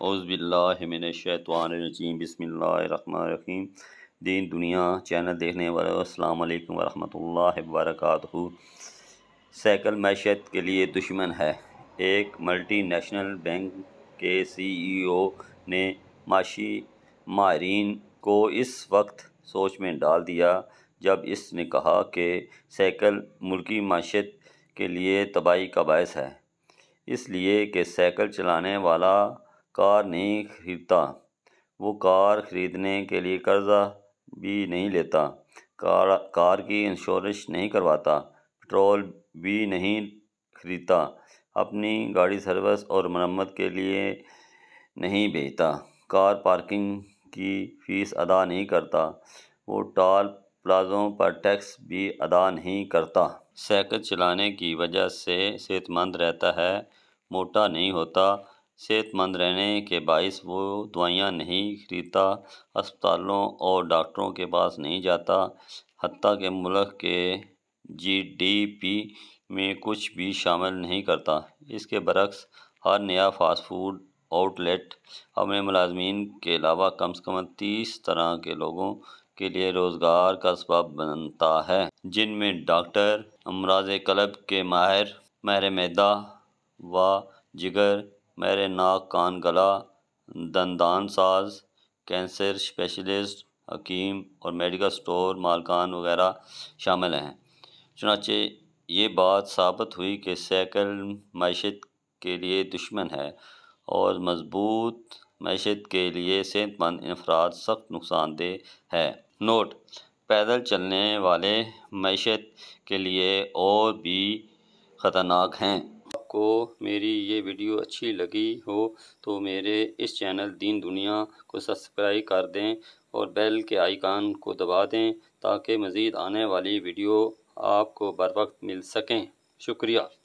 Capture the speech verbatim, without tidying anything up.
औज़ुबिल्लाहि मिनश्शैतानिर्रजीम बिस्मिल्लाहिर्रहमानिर्रहीम। दीन दुनिया चैनल देखने वालों अस्सलाम वालेकुम वरहमतुल्लाहि वबरकातुहू। साइकिल मैशत के लिए दुश्मन है। एक मल्टीनेशनल बैंक के सीईओ ने माशी माहरीन को इस वक्त सोच में डाल दिया जब इसने कहा कि साइकिल मुल्की माशत के लिए तबाही का बायस है, इसलिए कि साइकिल चलाने वाला कार नहीं खरीदता, वो कार ख़रीदने के लिए कर्जा भी नहीं लेता, कार कार की इंश्योरेंस नहीं करवाता, पेट्रोल भी नहीं खरीदता, अपनी गाड़ी सर्विस और मरम्मत के लिए नहीं भेजता, कार पार्किंग की फ़ीस अदा नहीं करता, वो टॉल प्लाज़ों पर टैक्स भी अदा नहीं करता, साइकिल चलाने की वजह से सेहतमंद रहता है, मोटा नहीं होता, सेहतमंद रहने के बायस वो दवाइयाँ नहीं खरीदता, अस्पतालों और डॉक्टरों के पास नहीं जाता, हत्ता के मुल्क के जीडीपी में कुछ भी शामिल नहीं करता। इसके बरक्स हर नया फास्ट फूड आउटलेट अपने मुलाजमीन के अलावा कम से कम तीस तरह के लोगों के लिए रोज़गार का सबब बनता है, जिनमें डॉक्टर, अमराज कलब के माहिर, महरे मैदा व जिगर, मेरे नाक कान गला, दंदान साज, कैंसर स्पेशलिस्ट, हकीम और मेडिकल स्टोर मालकान वगैरह शामिल हैं। चुनाचे ये बात साबित हुई कि साइकिल मैशत के लिए दुश्मन है और मजबूत मैशत के लिए सेहतमंद अफराद सख्त नुकसानदेह है। नोट: पैदल चलने वाले मैशत के लिए और भी ख़तरनाक हैं। को मेरी ये वीडियो अच्छी लगी हो तो मेरे इस चैनल दीन दुनिया को सब्सक्राइब कर दें और बेल के आइकन को दबा दें ताकि मज़ीद आने वाली वीडियो आपको बर वक्त मिल सकें। शुक्रिया।